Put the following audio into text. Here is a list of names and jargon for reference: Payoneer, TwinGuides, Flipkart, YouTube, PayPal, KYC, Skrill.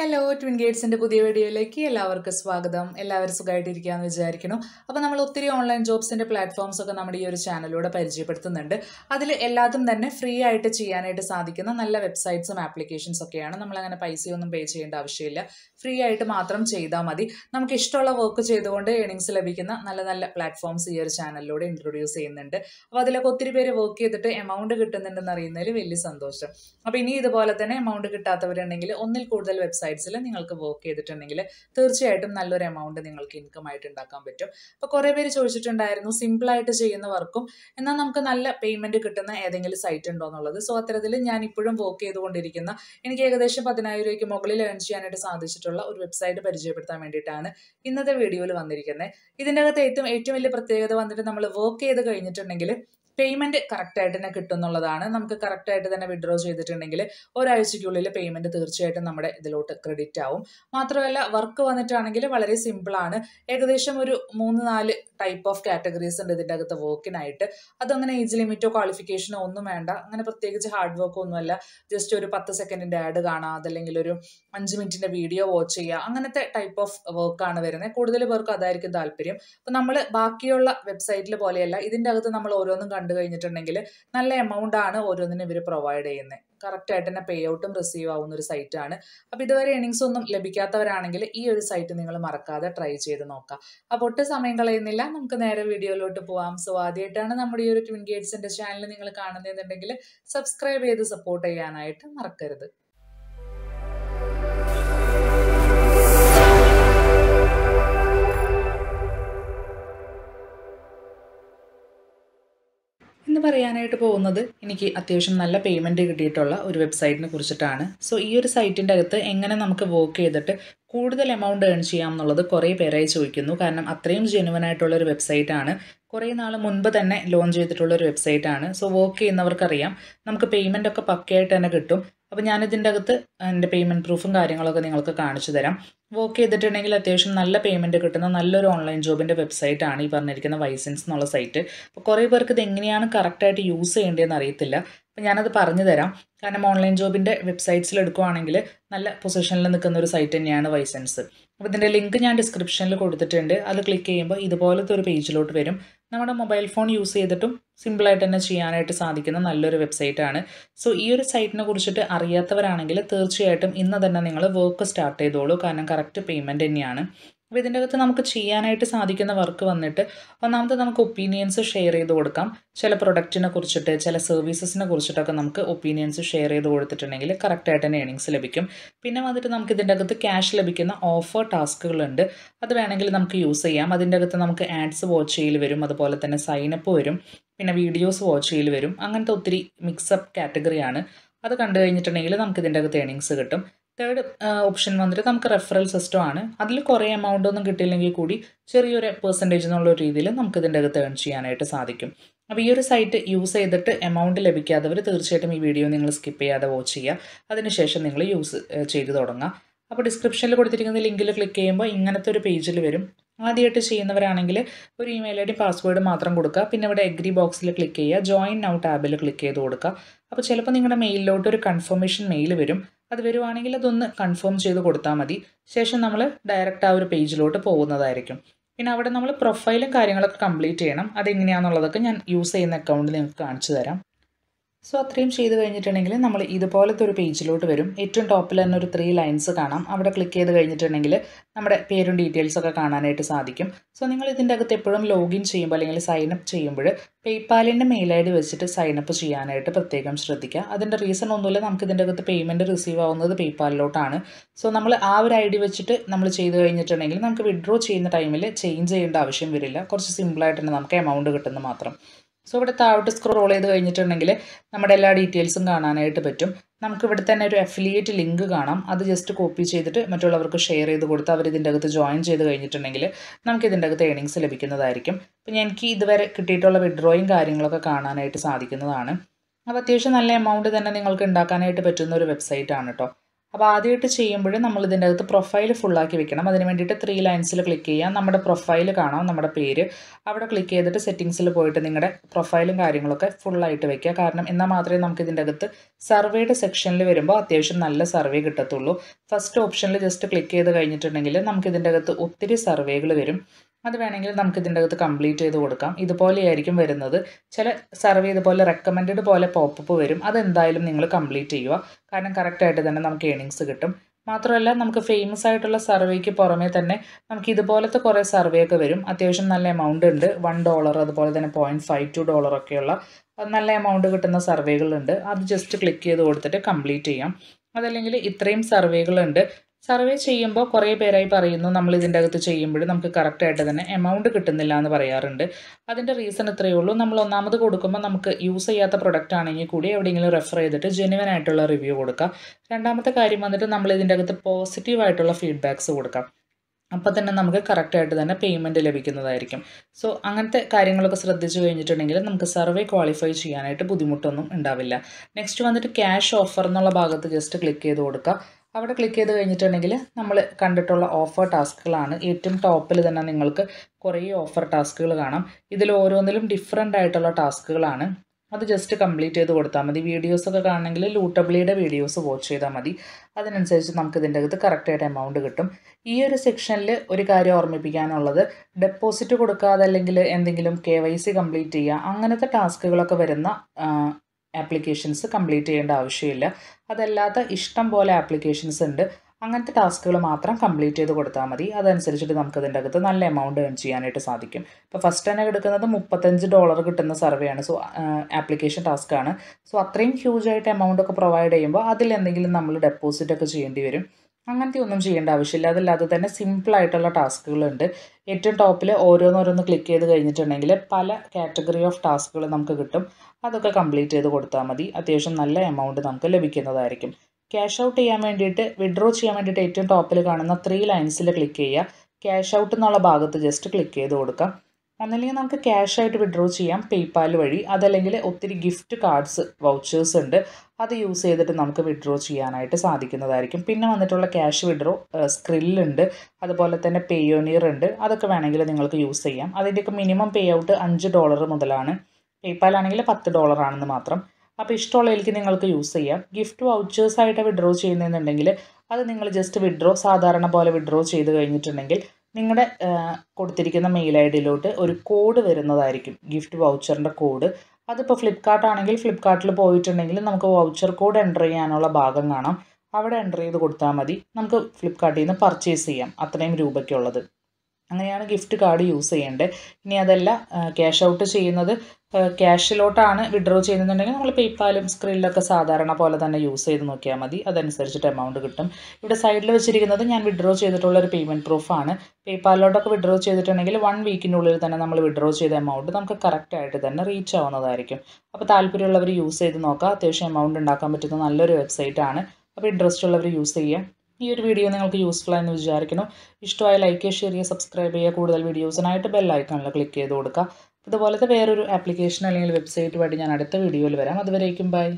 Hello, Twin Gates and Pudhi video like Swagam, Elaversu guide and Jarikino. Upon the online jobs and platforms of the Namadi channel or a perjipertunde. Adil Elatham then free itachianate Sadikan and alla websites some applications of Kiana Pisi on the page and Avshila. Free item matram Cheda Madi. Nam Kishtola work Chedo one day earnings Labikina, Nala platforms here channel load introduce in the Vadalakotri work the amount of Gitan and Narinari Villisandosha. Abini the Balatana amount of Gitata only code the website. Work at the Tangle, Thursday item, Nalor amount and income item da competitive. A correvary choice and diarno, simple it is in the workum, and then Namkanala payment to cut an Adingle site and Donald. So Atharilani put a woke the one Dirikina, in Kagadesha Patanari, Mogli and Chianata Sadishitola or website per Jepata Menditana, in the video on the Rikane. Idinaga the 8 million per the one that Namala woke the Gainit and Angle. Payment correct item a kitten or correct item than a withdraw the Tangle, or I securely payment to the chat and number the lot credit town. Matrala work on the Tangle, very simple an egreshamuru moonal type of categories under the Dagatha work in it. Other age limit to qualification on the manda, and a particular hard work on Mala, just to 10 seconds in the Adagana, the Linguru, Anjimit in a video watch, and that type of work on a very code the work at the Alperium. The number Bakiola website Labolla, Idin Dagatha Namalo. Nala amount ana or than every provider in the correct at and a payout and receive on the site ana. A bit of earnings on Lebicata or Anangel, ear site in the Marca, the Tri Che the Noka. A potas Amangal in the Lamkanera video load to poem, so are the turn number your Twin Gates and the channel in the Kana and the Negale. Subscribe the support Ayana at Marker. Iniki Athivish Nala payment detola or website in Kurchatana. So your site in Dagatha, Enganamka woke that could the amount earn Chiam Nola the Kore Perai Suikino, Kanam Athram genuine toler website ana. Kore Nala Munba than a launch the toler website ana. So woke in our Koream, Namka payment of a packet and a gutto. Abanyanadindagata and the payment proof and carrying all the Kanachadera. Okay, the technical attention, Nala payment to cut another online job in the website, Anni Parnakan license, Nola cited. Correberk the Indian character to use Indian Aretilla. Panana the Parnadera, can an online job in the websites Ledco Anangle, Nala possession and the Kanur site and Yana license. Within a link in description, look at the tender, other click came by either Polathur page load verum. Namada mobile phone use either to simple at an Chianate Sadikan and Allure website Anna. So, ear site Nakursheta Ariathavar Anangle, Thursday item in the Nanangala work start a dolo can payment in Yana. Within the Namka Chianate Sadik and the work on it, one of the Namka opinions share the Odakam, shall a product in a Kurcheta, shall a services in a Kurchetakanamka, opinions share the Odathanagla, correct at an earnings lebicum, Pinamadanamka the Dagatha cash lebicana offer task lender, other Vanangalamka use a yam, Adindagathanamka ads watch elverum, other polathan sign a poem, Pina videos watch elverum, Angantotri mix up category anna, other country in the Tangalamka the Dagatha earnings agatum. Third option vandre namukku referral system aanu adile kore amount onnu kittillengil koodi cheriyoru percentage ennulla reethiyil namukku idinde agathe earn cheyanayittu saadhikkum. Appo ee oru site use cheyitte amount labikkathavaru theerchayattum ee video ningal skip cheyada watch cheya adinu shesham ningal use cheyidu thodanga. Appo description il koduthirikkunna linkil click cheyumbol inganathe oru page il varum. ആദ്യമായിട്ട് ചെയ്യുന്നവരാണെങ്കിൽ ഒരു email ID password മാത്രം കൊടുക്കുക പിന്നെ ഇവിടെ agri ബോക്സിൽ click ചെയ്യുക join now ടാബിൽ click ചെയ്ത് കൊടുക്കുക അപ്പോൾ ചിലപ്പോൾ നിങ്ങളുടെ മെയിലിലോട്ട് ഒരു കൺഫർമേഷൻ മെയിൽ വരും അത് വരുവാണെങ്കിൽ അതൊന്ന് കൺഫേം ചെയ്ത് കൊടുത്താൽ മതി ശേഷം നമ്മൾ ഡയറക്റ്റ് ആ ഒരു പേജിലോട്ട് പോകുന്നതായിരിക്കും പിന്നെ അവിടെ നമ്മൾ പ്രൊഫൈലും കാര്യങ്ങളൊക്കെ കംപ്ലീറ്റ് ചെയ്യണം അത് എങ്ങനെയാണെന്നുള്ളതൊക്കെ ഞാൻ യൂസ് ചെയ്യുന്ന അക്കൗണ്ടിൽ നിങ്ങൾക്ക് കാണിച്ചു തരാം സോ അത്രയും ചെയ്തു കഴിഞ്ഞിട്ടുണ്ടെങ്കിൽ നമ്മൾ ഇതുപോലത്തെ ഒരു പേജിലോട്ട് വരും ഏറ്റവും ടോപ്പിൽ തന്നെ ഒരു 3 lines കാണാം അവിടെ ക്ലിക്ക് ചെയ്ത് കഴിഞ്ഞിട്ടുണ്ടെങ്കിൽ നമ്മുടെ പേരും ഡീറ്റെയിൽസ് ഒക്കെ കാണാനായിട്ട് സാധിക്കും സോ നിങ്ങൾ ഇതിന്റെ അകത്ത് എപ്പോഴും ലോഗിൻ ചെയ്യുമ്പോൾ അല്ലെങ്കിൽ സൈൻ അപ്പ് ചെയ്യുമ്പോൾ PayPal-ന്റെ മെയിൽ ഐഡി വെച്ചിട്ട് സൈൻ അപ്പ് ചെയ്യാനായിട്ട് പ്രത്യേകം ശ്രദ്ധിക്കുക അതിന്റെ റീസൺ ഒന്നുമില്ല നമുക്ക് ഇതിന്റെ അകത്ത് പേയ്മെന്റ് റിസീവ് ആവുന്നത് PayPal-ലോട്ടാണ് സോ നമ്മൾ ആ ഒരു ഐഡി വെച്ചിട്ട് നമ്മൾ ചെയ്തു കഴിഞ്ഞിട്ടുണ്ടെങ്കിൽ നമുക്ക് വിഡ്രോ ചെയ്യുന്ന ടൈമിൽ ചേഞ്ച് ചെയ്യേണ്ട ആവശ്യം വരില്ല കുറച്ച് സിമ്പിൾ ആയിട്ട് തന്നെ നമുക്ക് എമൗണ്ട് കിട്ടുന്നത് മാത്രം So, we will scroll down and see all details. We will have an affiliate link. Just copy it, share it, and join it. We will have earnings. We will have drawing and drawing. We will have a amount of the website. അപ്പോൾ ആദ്യമായിട്ട് ചെയ്യുമ്പോൾ നമ്മൾ ഇതിൻ്റെ അകത്ത് profile ഫുള്ളാക്കി വെക്കണം. അതിന് വേണ്ടിയിട്ട് 3 ലൈൻസിൽ ക്ലിക്ക് ചെയ്യാം. നമ്മുടെ പ്രൊഫൈൽ കാണാം, നമ്മുടെ പേര്. അവിടെ ക്ലിക്ക് ചെയ്തിട്ട് സെറ്റിങ്സിൽ പോയിട്ട് നിങ്ങളുടെ പ്രൊഫൈലും കാര്യങ്ങളൊക്കെ ഫുള്ളായിട്ട് വെക്കുക. കാരണം എന്നാൽ മാത്രമേ നമുക്ക് ഇതിൻ്റെ അകത്ത് സർവേയുടെ സെക്ഷനിൽ വരുമ്പോൾ അത്യാവശ്യം നല്ല സർവേ കിട്ടത്തുള്ളൂ. ഫസ്റ്റ് ഓപ്ഷനിൽ ജസ്റ്റ് ക്ലിക്ക് ചെയ്ത് കഴിഞ്ഞിട്ടുണ്ടെങ്കിൽ നമുക്ക് ഇതിൻ്റെ അകത്ത് ഒത്തിരി സർവേകൾ വരും. അത് വേണമെങ്കിൽ നമുക്ക് ഇതിൻ്റെ അകത്ത് കംപ്ലീറ്റ് ചെയ്ത് കൊടുക്കാം. ഇതുപോലെയായിരിക്കും വരുന്നത്. ചില സർവേ ഇതുപോലെ റെക്കമെൻഡ് പോലെ പോപ്പപ്പ് വരും. അതെന്തായാലും നിങ്ങൾ കംപ്ലീറ്റ് ചെയ്യുക. കാരണം കറക്റ്റായിട്ട് തന്നെ നമുക്ക് ഏണിങ്സ് കിട്ടും. മാത്രമല്ല നമുക്ക് ഫേമസ് ആയിട്ടുള്ള സർവേക്ക് പുറമേ തന്നെ നമുക്ക് ഇതുപോലത്തെ കുറേ സർവേ ഒക്കെ വരും. അത്യാവശ്യം നല്ല എമൗണ്ട് ഉണ്ട്. $1, അതുപോലെ തന്നെ $0.52 ഒക്കെയുള്ള നല്ല എമൗണ്ട് കിട്ടുന്ന സർവേകളുണ്ട്. അത് ജസ്റ്റ് ക്ലിക്ക് ചെയ്ത് കൊടുത്തിട്ട് കംപ്ലീറ്റ് ചെയ്യാം. അതല്ലെങ്കിൽ ഇത്രയും സർവേകളുണ്ട്. സർവേ ചെയ്യുമ്പോൾ കുറേ പേരായി പറയുന്നു നമ്മൾ ഇതിൻ്റെ അകത്ത് ചെയ്യുമ്പോൾ നമുക്ക് കറക്റ്റായിട്ട് തന്നെ എമൗണ്ട് കിട്ടുന്നില്ല എന്ന് പറയാറുണ്ട്. അതിൻ്റെ റീസൺ ഇത്രയേ ഉള്ളൂ. നമ്മൾ ഒന്നാമത് കൊടുക്കുമ്പോൾ നമുക്ക് യൂസ് ചെയ്യാത്ത പ്രൊഡക്റ്റ് ആണെങ്കിൽ കൂടി എവിടെയെങ്കിലും റെഫർ ചെയ്തിട്ട് ജെന്യുവൻ ആയിട്ടുള്ള റിവ്യൂ കൊടുക്കാം. രണ്ടാമത്തെ കാര്യം വന്നിട്ട് നമ്മൾ ഇതിൻ്റെ അകത്ത് പോസിറ്റീവായിട്ടുള്ള ഫീഡ്ബാക്ക്സ് കൊടുക്കാം. അപ്പോൾ തന്നെ നമുക്ക് കറക്റ്റായിട്ട് തന്നെ പേയ്മെൻറ്റ് ലഭിക്കുന്നതായിരിക്കും. സോ അങ്ങനത്തെ കാര്യങ്ങളൊക്കെ ശ്രദ്ധിച്ചു കഴിഞ്ഞിട്ടുണ്ടെങ്കിൽ നമുക്ക് സർവേ ക്വാളിഫൈ ചെയ്യാനായിട്ട് ബുദ്ധിമുട്ടൊന്നും ഉണ്ടാവില്ല. നെക്സ്റ്റ് വന്നിട്ട് ക്യാഷ് ഓഫർ എന്നുള്ള ഭാഗത്ത് ജസ്റ്റ് ക്ലിക്ക് ചെയ്ത് കൊടുക്കുക. അവിടെ ക്ലിക്ക് ചെയ്ത് കഴിഞ്ഞിട്ടുണ്ടെങ്കിൽ നമ്മൾ കണ്ടിട്ടുള്ള ഓഫർ ടാസ്കുകളാണ്. ഏറ്റവും ടോപ്പിൽ തന്നെ നിങ്ങൾക്ക് കുറേ ഓഫർ ടാസ്കുകൾ കാണാം. ഇതിൽ ഓരോന്നിലും ഡിഫറൻ്റ് ആയിട്ടുള്ള ടാസ്കുകളാണ്. അത് ജസ്റ്റ് കംപ്ലീറ്റ് ചെയ്ത് കൊടുത്താൽ മതി. വീഡിയോസൊക്കെ കാണണമെങ്കിൽ ലൂട്ടബ്ലിയുടെ വീഡിയോസ് വാച്ച് ചെയ്താൽ മതി. അതിനനുസരിച്ച് നമുക്ക് ഇതിൻ്റെ അകത്ത് കറക്റ്റായിട്ട് എമൗണ്ട് കിട്ടും. ഈ ഒരു സെക്ഷനിൽ ഒരു കാര്യം ഓർമ്മിപ്പിക്കാനുള്ളത്, ഡെപ്പോസിറ്റ് കൊടുക്കാതെ അല്ലെങ്കിൽ എന്തെങ്കിലും KYC കംപ്ലീറ്റ് ചെയ്യുക, അങ്ങനത്തെ ടാസ്കുകളൊക്കെ വരുന്ന ആപ്ലിക്കേഷൻസ് കംപ്ലീറ്റ് ചെയ്യേണ്ട ആവശ്യമില്ല. അതല്ലാത്ത ഇഷ്ടം പോലെ ആപ്ലിക്കേഷൻസ് ഉണ്ട്. അങ്ങനത്തെ ടാസ്കുകൾ മാത്രം കംപ്ലീറ്റ് ചെയ്ത് കൊടുത്താൽ മതി. അതനുസരിച്ചിട്ട് നമുക്ക് ഇതിൻ്റെ അകത്ത് നല്ല എമൗണ്ട് ഏൺ ചെയ്യാനായിട്ട് സാധിക്കും. ഇപ്പോൾ ഫസ്റ്റ് തന്നെ എടുക്കുന്നത് $35 കിട്ടുന്ന സർവേയാണ്. സോ ആപ്ലിക്കേഷൻ ടാസ്ക്കാണ്. സോ അത്രയും ഹ്യൂജ് ആയിട്ട് എമൗണ്ട് ഒക്കെ പ്രൊവൈഡ് ചെയ്യുമ്പോൾ അതിലെന്തെങ്കിലും നമ്മൾ ഡെപ്പോസിറ്റ് ഒക്കെ ചെയ്യേണ്ടി വരും. അങ്ങനത്തെ ഒന്നും ചെയ്യേണ്ട ആവശ്യമില്ല. അതല്ലാതെ തന്നെ സിമ്പിളായിട്ടുള്ള ടാസ്കുകളുണ്ട്. ഏറ്റവും ടോപ്പിൽ ഓരോന്നോരോന്ന് ക്ലിക്ക് ചെയ്ത് കഴിഞ്ഞിട്ടുണ്ടെങ്കിൽ പല കാറ്റഗറി ഓഫ് ടാസ്കുകൾ നമുക്ക് കിട്ടും. അതൊക്കെ കംപ്ലീറ്റ് ചെയ്ത് കൊടുത്താൽ മതി. അത്യാവശ്യം നല്ല എമൗണ്ട് നമുക്ക് ലഭിക്കുന്നതായിരിക്കും. ക്യാഷ് ഔട്ട് ചെയ്യാൻ വേണ്ടിയിട്ട്, വിഡ്രോ ചെയ്യാൻ വേണ്ടിയിട്ട് ഏറ്റവും ടോപ്പിൽ കാണുന്ന 3 ലൈൻസിൽ ക്ലിക്ക് ചെയ്യുക. ക്യാഷ് ഔട്ട് എന്നുള്ള ഭാഗത്ത് ജസ്റ്റ് ക്ലിക്ക് ചെയ്ത് കൊടുക്കാം. ഒന്നല്ലെങ്കിൽ നമുക്ക് ക്യാഷ് ആയിട്ട് വിഡ്രോ ചെയ്യാം PayPal വഴി. അതല്ലെങ്കിൽ ഒത്തിരി ഗിഫ്റ്റ് കാർഡ്സ്, വൗച്ചേഴ്സ് ഉണ്ട്. അത് യൂസ് ചെയ്തിട്ട് നമുക്ക് വിഡ്രോ ചെയ്യാനായിട്ട് സാധിക്കുന്നതായിരിക്കും. പിന്നെ വന്നിട്ടുള്ള ക്യാഷ് വിഡ്രോ സ്ക്രില്ലുണ്ട്. അതുപോലെ തന്നെ പേയോനിയർ ഉണ്ട്. അതൊക്കെ വേണമെങ്കിൽ നിങ്ങൾക്ക് യൂസ് ചെയ്യാം. അതിൻ്റെയൊക്കെ മിനിമം പേ ഔട്ട് $5 മുതലാണ്. PayPal ആണെങ്കിൽ $10 ആണെന്ന് മാത്രം. അപ്പോൾ ഇഷ്ടമുള്ളതിലേക്ക് നിങ്ങൾക്ക് യൂസ് ചെയ്യാം. ഗിഫ്റ്റ് വൗച്ചേഴ്സായിട്ട് വിഡ്രോ ചെയ്യുന്നതെന്നുണ്ടെങ്കിൽ അത് നിങ്ങൾ ജസ്റ്റ് വിഡ്രോ സാധാരണ പോലെ വിഡ്രോ ചെയ്ത് കഴിഞ്ഞിട്ടുണ്ടെങ്കിൽ നിങ്ങളുടെ കൊടുത്തിരിക്കുന്ന മെയിൽ ID യിലോട്ട് ഒരു കോഡ് വരുന്നതായിരിക്കും, ഗിഫ്റ്റ് വൗച്ചറിൻ്റെ കോഡ്. അതിപ്പോൾ ഫ്ലിപ്കാർട്ട് ആണെങ്കിൽ ഫ്ലിപ്കാർട്ടിൽ പോയിട്ടുണ്ടെങ്കിൽ നമുക്ക് വൗച്ചർ കോഡ് എൻ്റർ ചെയ്യാനുള്ള ഭാഗം കാണാം. അവിടെ എൻ്റർ ചെയ്ത് കൊടുത്താൽ മതി. നമുക്ക് ഫ്ലിപ്കാർട്ടിൽ നിന്ന് പർച്ചേസ് ചെയ്യാം അത്രയും രൂപയ്ക്കുള്ളത്. അങ്ങനെയാണ് ഗിഫ്റ്റ് കാർഡ് യൂസ് ചെയ്യേണ്ടത്. ഇനി അതല്ല, ക്യാഷ് ഔട്ട് ചെയ്യുന്നത് ക്യാഷിലോട്ടാണ് വിഡ്രോ ചെയ്യുന്നുണ്ടെങ്കിൽ നമ്മൾ PayPalഉം സ്ക്രിനിലൊക്കെ സാധാരണ പോലെ തന്നെ യൂസ് ചെയ്ത് നോക്കിയാൽ മതി. അതനുസരിച്ചിട്ട് എമൗണ്ട് കിട്ടും. ഇവിടെ സൈഡിൽ വെച്ചിരിക്കുന്നത് ഞാൻ വിഡ്രോ ചെയ്തിട്ടുള്ള ഒരു പേയ്മെൻറ്റ് പ്രൂഫാണ്. PayPalലോട്ടൊക്കെ വിഡ്രോ ചെയ്തിട്ടുണ്ടെങ്കിൽ 1 വീക്കിനുള്ളിൽ തന്നെ നമ്മൾ വിഡ്രോ ചെയ്ത എമൗണ്ട് നമുക്ക് കറക്റ്റായിട്ട് തന്നെ റീച്ച് ആവുന്നതായിരിക്കും. അപ്പോൾ താല്പര്യമുള്ളവർ യൂസ് ചെയ്ത് നോക്കുക. അത്യാവശ്യം എമൗണ്ട് ഉണ്ടാക്കാൻ പറ്റുന്ന നല്ലൊരു വെബ്സൈറ്റാണ്. അപ്പോൾ ഇൻട്രസ്റ്റ് ഉള്ളവർ യൂസ് ചെയ്യുക. ഈ ഒരു വീഡിയോ നിങ്ങൾക്ക് യൂസ്ഫുൾ ആയെന്ന് വിചാരിക്കുന്നു. ഇഷ്ടമായി ലൈക്ക് ചെയ്യുക, ഷെയർ ചെയ്യുക, സബ്സ്ക്രൈബ് ചെയ്യുക. കൂടുതൽ വീഡിയോസിനായിട്ട് ബെല്ലൈക്കണിൽ ക്ലിക്ക് ചെയ്ത് കൊടുക്കുക. ഇതുപോലത്തെ വേറൊരു ആപ്ലിക്കേഷൻ അല്ലെങ്കിൽ വെബ്സൈറ്റുമായിട്ട് ഞാൻ അടുത്ത വീഡിയോയിൽ വരാം. അതുവരേക്കും ബൈ.